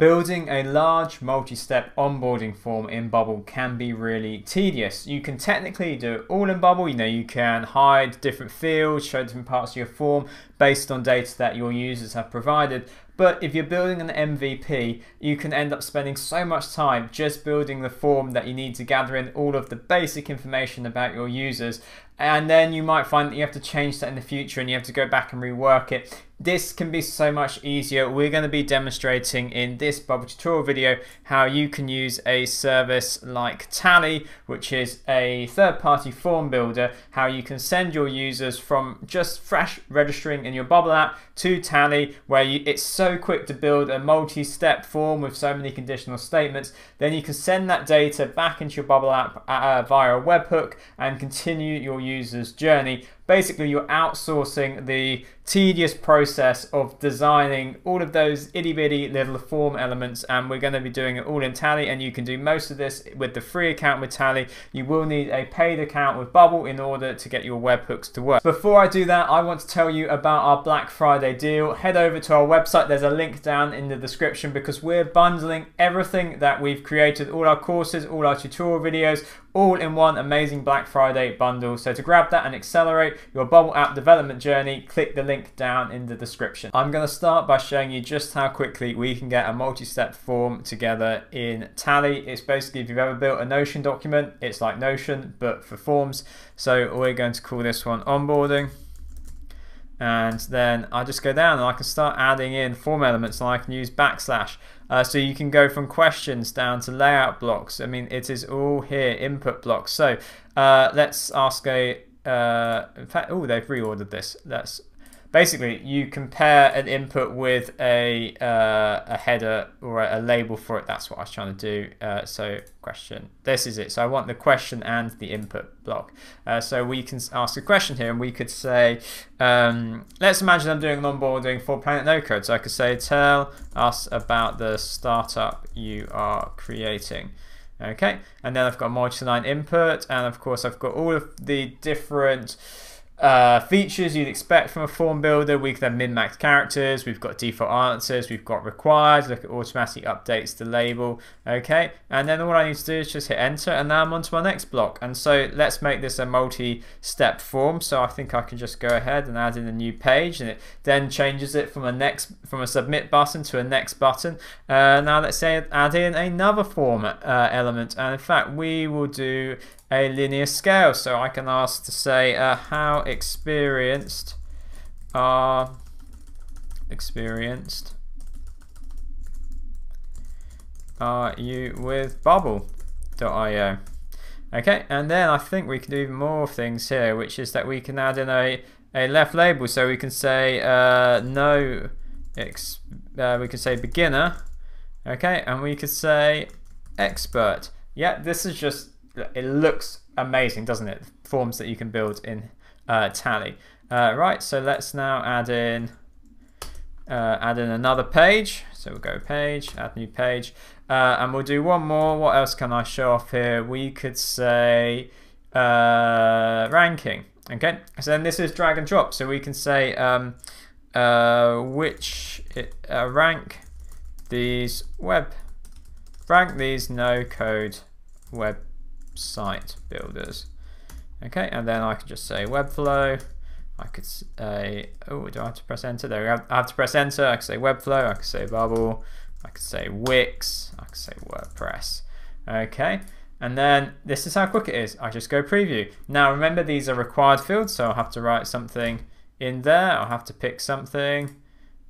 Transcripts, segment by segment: Building a large multi-step onboarding form in Bubble can be really tedious. You can technically do it all in Bubble. You know, you can hide different fields, show different parts of your form based on data that your users have provided. But if you're building an MVP, you can end up spending so much time just building the form that you need to gather in all of the basic information about your users. And then you might find that you have to change that in the future and you have to go back and rework it. This can be so much easier. We're going to be demonstrating in this Bubble tutorial video how you can use a service like Tally, which is a third-party form builder, how you can send your users from just fresh registering in your Bubble app to Tally, where it's so quick to build a multi-step form with so many conditional statements. Then you can send that data back into your Bubble app via a webhook and continue your user's journey. Basically, you're outsourcing the tedious process of designing all of those itty-bitty little form elements, and we're going to be doing it all in Tally, and you can do most of this with the free account with Tally. You will need a paid account with Bubble in order to get your webhooks to work. Before I do that, I want to tell you about our Black Friday deal. Head over to our website. There's a link down in the description because we're bundling everything that we've created, all our courses, all our tutorial videos, all in one amazing Black Friday bundle. So to grab that and accelerate your Bubble app development journey, click the link down in the description. I'm going to start by showing you just how quickly we can get a multi-step form together in Tally. It's basically, if you've ever built a Notion document, it's like Notion but for forms. So we're going to call this one onboarding. And then I just go down and I can start adding in form elements, and I can use backslash. So you can go from questions down to layout blocks. I mean, it is all here, input blocks. So let's ask a, in fact, oh, they've reordered this. That's basically, you compare an input with a header or a label for it. That's what I was trying to do. So question, this is it. So I want the question and the input block. So we can ask a question here, and we could say, let's imagine I'm doing an onboarding for Planet NoCode. So I could say, tell us about the startup you are creating. Okay, and then I've got multi-line input, and of course I've got all of the different features you'd expect from a form builder. We can have min-max characters, we've got default answers, we've got required, look at automatic updates to label, okay, and then all I need to do is just hit enter, and now I'm onto my next block. And so let's make this a multi-step form. So I think I can just go ahead and add in a new page, and it then changes it from a submit button to a next button. Now let's say add in another form element, and in fact we will do a linear scale. So I can ask to say, how experienced are you with Bubble.io? Okay, and then I think we can do even more things here, which is that we can add in a left label. So we can say we can say beginner, okay, and we could say expert. Yeah, this is just, it looks amazing, doesn't it? Forms that you can build in Tally. Right, so let's now add in another page. So we'll go page, add new page, and we'll do one more. What else can I show off here? We could say ranking. Okay, so then this is drag and drop. So we can say rank these no code web site builders. Okay, and then I can just say Webflow. I could say, oh, do I have to press enter? There we go. I have to press enter. I could say Webflow, I could say Bubble, I could say Wix, I could say WordPress. Okay, and then this is how quick it is. I just go preview. Now remember, these are required fields, so I'll have to write something in there. I'll have to pick something,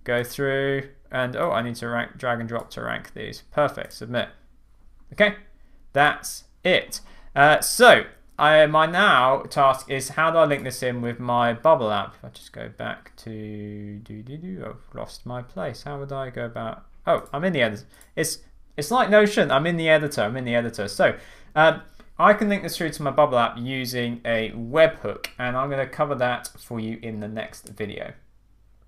go through, and oh, I need to drag and drop to rank these. Perfect, submit. Okay, that's it. So my now task is, how do I link this in with my Bubble app? If I just go back to I've lost my place. How would I go about? Oh, I'm in the editor. It's like Notion. I'm in the editor. So I can link this through to my Bubble app using a webhook, and I'm going to cover that for you in the next video.